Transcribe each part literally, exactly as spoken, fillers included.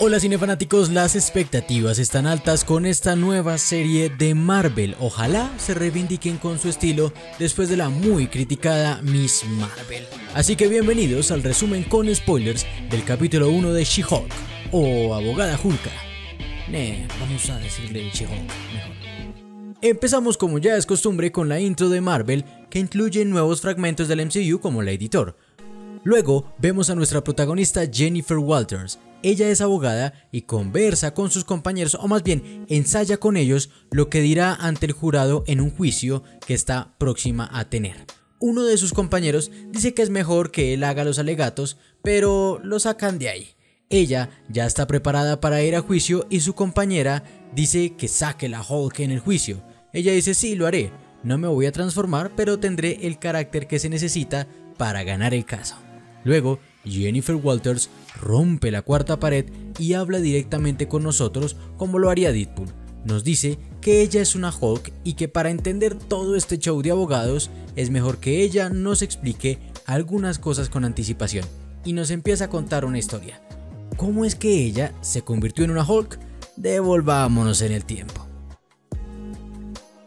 Hola cinefanáticos, las expectativas están altas con esta nueva serie de Marvel. Ojalá se reivindiquen con su estilo después de la muy criticada Miss Marvel. Así que bienvenidos al resumen con spoilers del capítulo uno de She-Hulk o Abogada Hulka. Nee, vamos a decirle She-Hulk mejor. Empezamos como ya es costumbre con la intro de Marvel que incluye nuevos fragmentos del M C U como Lady Thor. Luego vemos a nuestra protagonista Jennifer Walters. Ella es abogada y conversa con sus compañeros, o más bien ensaya con ellos lo que dirá ante el jurado en un juicio que está próxima a tener. Uno de sus compañeros dice que es mejor que él haga los alegatos, pero lo sacan de ahí. Ella ya está preparada para ir a juicio y su compañera dice que saque la Hulk en el juicio. Ella dice: sí, lo haré, no me voy a transformar, pero tendré el carácter que se necesita para ganar el caso. Luego Jennifer Walters rompe la cuarta pared y habla directamente con nosotros como lo haría Deadpool. Nos dice que ella es una Hulk y que para entender todo este show de abogados es mejor que ella nos explique algunas cosas con anticipación, y nos empieza a contar una historia. ¿Cómo es que ella se convirtió en una Hulk? Devolvámonos en el tiempo.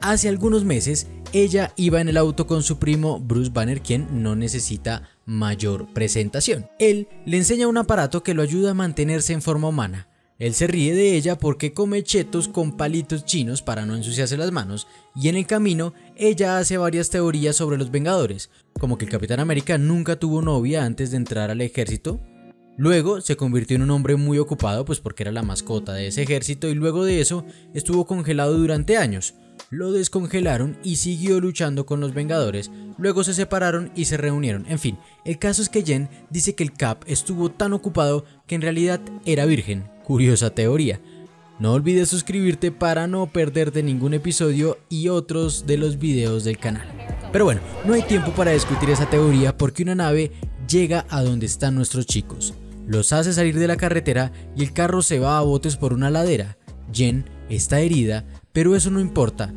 Hace algunos meses ella iba en el auto con su primo Bruce Banner, quien no necesita mayor presentación. Él le enseña un aparato que lo ayuda a mantenerse en forma humana. Él se ríe de ella porque come chetos con palitos chinos para no ensuciarse las manos, y en el camino ella hace varias teorías sobre los Vengadores, como que el Capitán América nunca tuvo novia antes de entrar al ejército. Luego se convirtió en un hombre muy ocupado, pues porque era la mascota de ese ejército, y luego de eso estuvo congelado durante años. Lo descongelaron y siguió luchando con los Vengadores. Luego se separaron y se reunieron. En fin, el caso es que Jen dice que el Cap estuvo tan ocupado que en realidad era virgen. Curiosa teoría. No olvides suscribirte para no perderte ningún episodio y otros de los videos del canal. Pero bueno, no hay tiempo para discutir esa teoría porque una nave llega a donde están nuestros chicos. Los hace salir de la carretera y el carro se va a botes por una ladera. Jen está herida, pero eso no importa,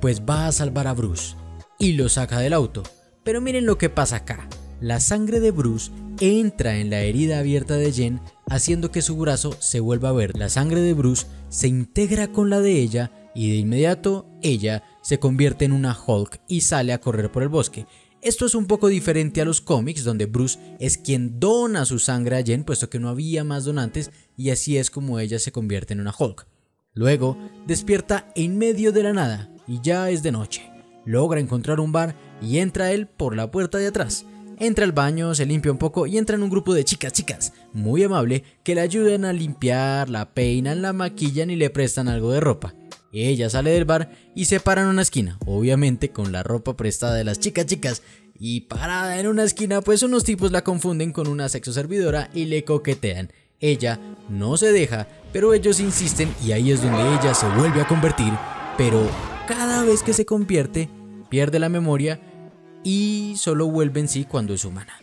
pues va a salvar a Bruce y lo saca del auto. Pero miren lo que pasa acá. La sangre de Bruce entra en la herida abierta de Jen, haciendo que su brazo se vuelva verde. La sangre de Bruce se integra con la de ella y de inmediato ella se convierte en una Hulk y sale a correr por el bosque. Esto es un poco diferente a los cómics, donde Bruce es quien dona su sangre a Jen, puesto que no había más donantes, y así es como ella se convierte en una Hulk. Luego despierta en medio de la nada y ya es de noche. Logra encontrar un bar y entra él por la puerta de atrás. Entra al baño, se limpia un poco y entra en un grupo de chicas, chicas, muy amable, que le ayudan a limpiar, la peinan, la maquillan y le prestan algo de ropa. Ella sale del bar y se para en una esquina, obviamente con la ropa prestada de las chicas, chicas, y parada en una esquina, pues unos tipos la confunden con una sexoservidora y le coquetean. Ella no se deja, pero ellos insisten y ahí es donde ella se vuelve a convertir, pero cada vez que se convierte pierde la memoria y solo vuelve en sí cuando es humana.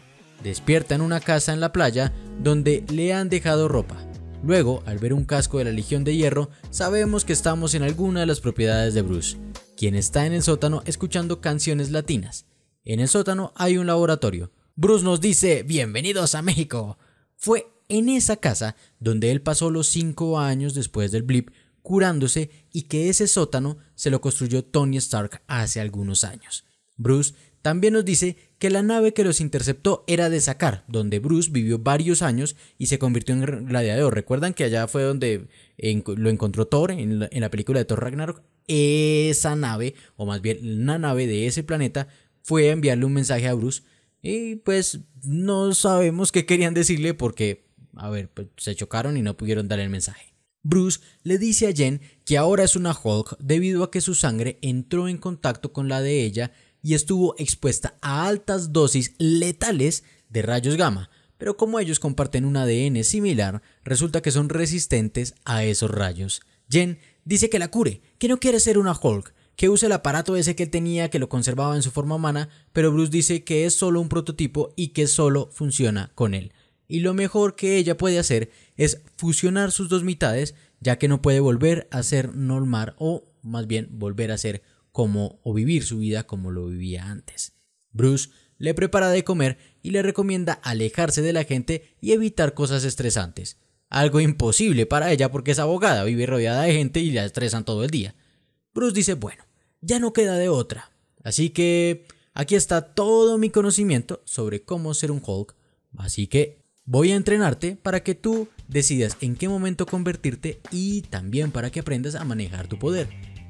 Despierta en una casa en la playa donde le han dejado ropa. Luego, al ver un casco de la Legión de Hierro, sabemos que estamos en alguna de las propiedades de Bruce, quien está en el sótano escuchando canciones latinas. En el sótano hay un laboratorio. Bruce nos dice: bienvenidos a México. Fue en esa casa donde él pasó los cinco años después del blip curándose, y que ese sótano se lo construyó Tony Stark hace algunos años. Bruce también nos dice que la nave que los interceptó era de Sakaar, donde Bruce vivió varios años y se convirtió en gladiador. ¿Recuerdan que allá fue donde lo encontró Thor en la, en la película de Thor Ragnarok? Esa nave, o más bien una nave de ese planeta, fue a enviarle un mensaje a Bruce y pues no sabemos qué querían decirle porque... A ver, pues se chocaron y no pudieron dar el mensaje. Bruce le dice a Jen que ahora es una Hulk debido a que su sangre entró en contacto con la de ella y estuvo expuesta a altas dosis letales de rayos gamma, pero como ellos comparten un A D N similar, resulta que son resistentes a esos rayos. Jen dice que la cure, que no quiere ser una Hulk, que use el aparato ese que él tenía que lo conservaba en su forma humana, pero Bruce dice que es solo un prototipo y que solo funciona con él. Y lo mejor que ella puede hacer es fusionar sus dos mitades, ya que no puede volver a ser normal, o más bien volver a ser como o vivir su vida como lo vivía antes. Bruce le prepara de comer y le recomienda alejarse de la gente y evitar cosas estresantes. algo imposible para ella porque es abogada, vive rodeada de gente y la estresan todo el día. Bruce dice, bueno, ya no queda de otra, así que aquí está todo mi conocimiento sobre cómo ser un Hulk, así que voy a entrenarte para que tú decidas en qué momento convertirte y también para que aprendas a manejar tu poder.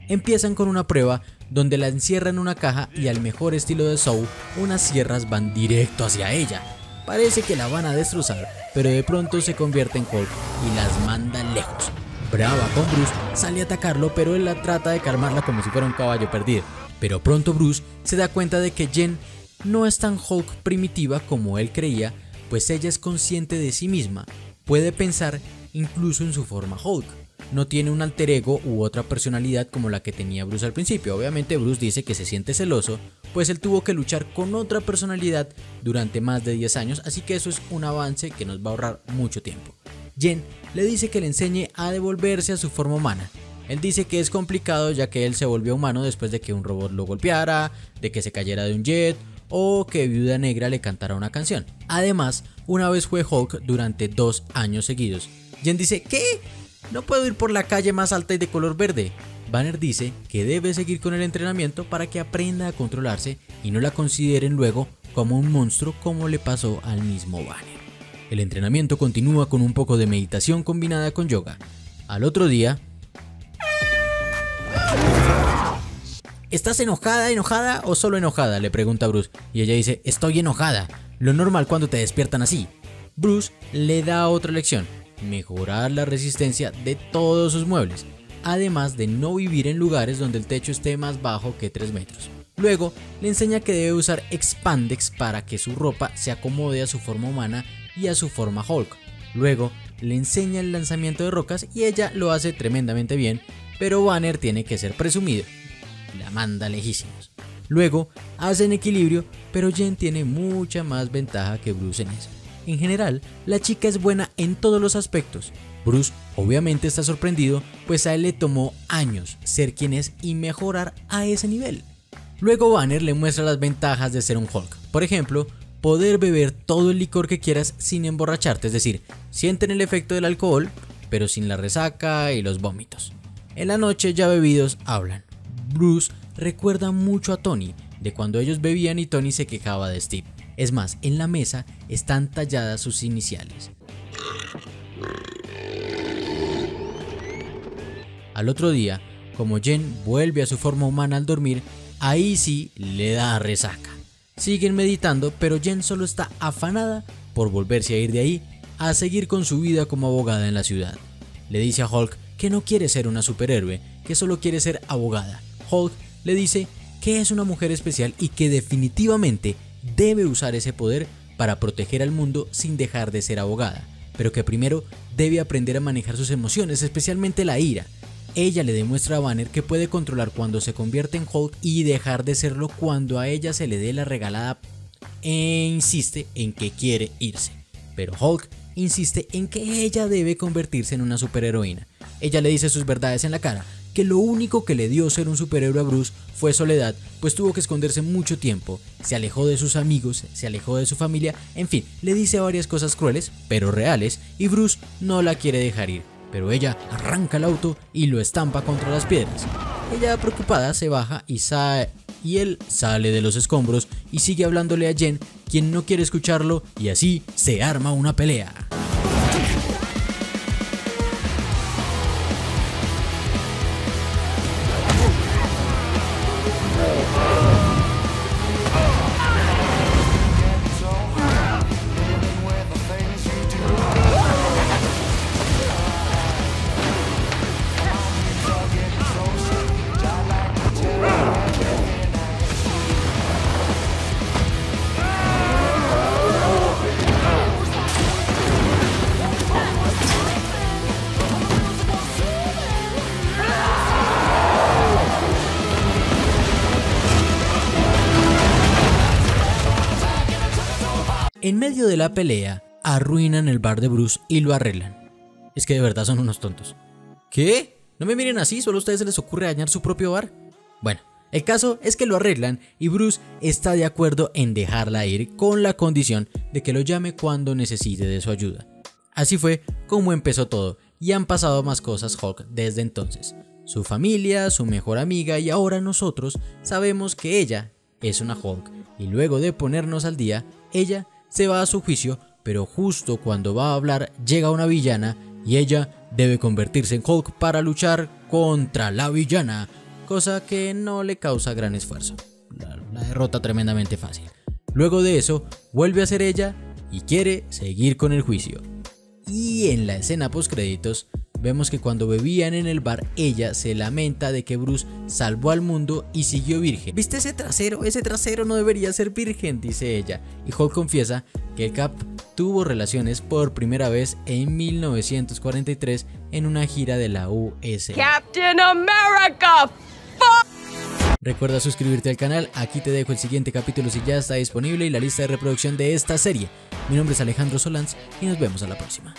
Empiezan con una prueba donde la encierran en una caja y al mejor estilo de Saw, unas sierras van directo hacia ella. Parece que la van a destrozar, pero de pronto se convierte en Hulk y las manda lejos. Brava con Bruce, sale a atacarlo, pero él la trata de calmarla como si fuera un caballo perdido. Pero pronto Bruce se da cuenta de que Jen no es tan Hulk primitiva como él creía, pues ella es consciente de sí misma, puede pensar incluso en su forma Hulk. No tiene un alter ego u otra personalidad como la que tenía Bruce al principio. Obviamente Bruce dice que se siente celoso, pues él tuvo que luchar con otra personalidad durante más de diez años, así que eso es un avance que nos va a ahorrar mucho tiempo. Jen le dice que le enseñe a devolverse a su forma humana. Él dice que es complicado ya que él se volvió humano después de que un robot lo golpeara, de que se cayera de un jet o que Viuda Negra le cantara una canción. Además, una vez fue Hulk durante dos años seguidos. Jen dice, ¿qué? No puedo ir por la calle más alta y de color verde. Banner dice que debe seguir con el entrenamiento para que aprenda a controlarse y no la consideren luego como un monstruo como le pasó al mismo Banner. El entrenamiento continúa con un poco de meditación combinada con yoga. Al otro día... ¿Estás enojada, enojada o solo enojada?, le pregunta Bruce, y ella dice, estoy enojada, lo normal cuando te despiertan así. Bruce le da otra lección. Mejorar la resistencia de todos sus muebles, además de no vivir en lugares donde el techo esté más bajo que tres metros. Luego le enseña que debe usar expandex para que su ropa se acomode a su forma humana y a su forma Hulk. Luego le enseña el lanzamiento de rocas y ella lo hace tremendamente bien, pero Banner tiene que ser presumido, la manda lejísimos. Luego hacen equilibrio, pero Jen tiene mucha más ventaja que Bruce en eso. En general, la chica es buena en todos los aspectos. Bruce obviamente está sorprendido, pues a él le tomó años ser quien es y mejorar a ese nivel. Luego Banner le muestra las ventajas de ser un Hulk. Por ejemplo, poder beber todo el licor que quieras sin emborracharte, es decir, sienten el efecto del alcohol, pero sin la resaca y los vómitos. En la noche ya bebidos hablan. Bruce recuerda mucho a Tony, de cuando ellos bebían y Tony se quejaba de Steve. Es más, en la mesa están talladas sus iniciales. Al otro día, como Jen vuelve a su forma humana al dormir, ahí sí le da resaca. Siguen meditando, pero Jen solo está afanada por volverse a ir de ahí a seguir con su vida como abogada en la ciudad. Le dice a Hulk que no quiere ser una superhéroe, que solo quiere ser abogada. Hulk le dice que es una mujer especial y que definitivamente debe usar ese poder para proteger al mundo sin dejar de ser abogada, pero que primero debe aprender a manejar sus emociones, especialmente la ira. Ella le demuestra a Banner que puede controlar cuando se convierte en Hulk y dejar de serlo cuando a ella se le dé la regalada, e insiste en que quiere irse. Pero Hulk insiste en que ella debe convertirse en una superheroína. Ella le dice sus verdades en la cara, que lo único que le dio ser un superhéroe a Bruce fue soledad, pues tuvo que esconderse mucho tiempo, se alejó de sus amigos, se alejó de su familia, en fin, le dice varias cosas crueles, pero reales, y Bruce no la quiere dejar ir, pero ella arranca el auto y lo estampa contra las piedras. Ella, preocupada, se baja y, sa y él sale de los escombros y sigue hablándole a Jen, quien no quiere escucharlo, y así se arma una pelea. En medio de la pelea, arruinan el bar de Bruce y lo arreglan. Es que de verdad son unos tontos. ¿Qué? ¿No me miren así? ¿Solo a ustedes se les ocurre dañar su propio bar? Bueno, el caso es que lo arreglan y Bruce está de acuerdo en dejarla ir con la condición de que lo llame cuando necesite de su ayuda. Así fue como empezó todo, y han pasado más cosas Hulk desde entonces. Su familia, su mejor amiga y ahora nosotros sabemos que ella es una Hulk, y luego de ponernos al día, ella se va a su juicio, pero justo cuando va a hablar llega una villana y ella debe convertirse en Hulk para luchar contra la villana, cosa que no le causa gran esfuerzo. La, la derrota tremendamente fácil. Luego de eso, vuelve a ser ella y quiere seguir con el juicio. Y en la escena postcréditos, vemos que cuando bebían en el bar, ella se lamenta de que Bruce salvó al mundo y siguió virgen. ¿Viste ese trasero? Ese trasero no debería ser virgen, dice ella. Y Hulk confiesa que el Cap tuvo relaciones por primera vez en mil novecientos cuarenta y tres en una gira de la U S A. Captain America. Recuerda suscribirte al canal, aquí te dejo el siguiente capítulo si ya está disponible y la lista de reproducción de esta serie. Mi nombre es Alejandro Solanz y nos vemos a la próxima.